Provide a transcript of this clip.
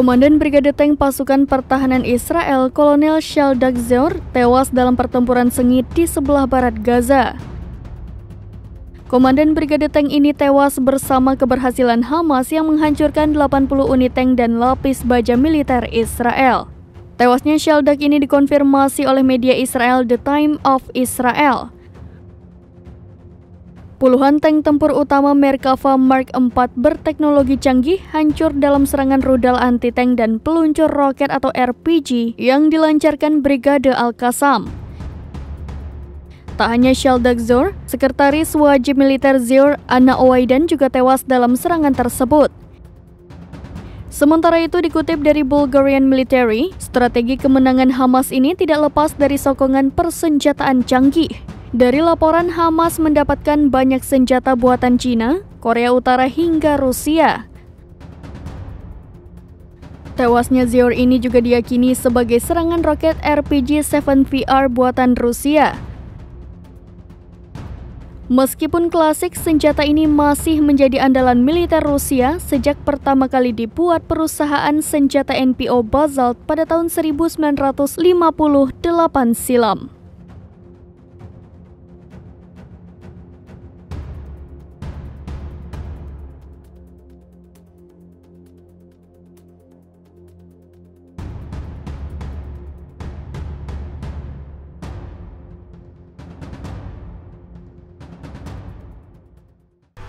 Komandan Brigade Tank Pasukan Pertahanan Israel, Kolonel Shaldag Zeour, tewas dalam pertempuran sengit di sebelah barat Gaza. Komandan Brigade Tank ini tewas bersama keberhasilan Hamas yang menghancurkan 80 unit tank dan lapis baja militer Israel. Tewasnya Shaldag ini dikonfirmasi oleh media Israel The Times of Israel. Puluhan tank tempur utama Merkava Mark IV berteknologi canggih hancur dalam serangan rudal anti-tank dan peluncur roket atau RPG yang dilancarkan Brigade Al Qassam. Tak hanya Shaldag Zeour, Sekretaris Wajib Militer Zeour Anna Owaidan juga tewas dalam serangan tersebut. Sementara itu, dikutip dari Bulgarian Military, strategi kemenangan Hamas ini tidak lepas dari sokongan persenjataan canggih. Dari laporan, Hamas mendapatkan banyak senjata buatan Cina, Korea Utara hingga Rusia. Tewasnya Zeour ini juga diyakini sebagai serangan roket RPG-7 VR buatan Rusia. Meskipun klasik, senjata ini masih menjadi andalan militer Rusia sejak pertama kali dibuat perusahaan senjata NPO Bazalt pada tahun 1958 silam.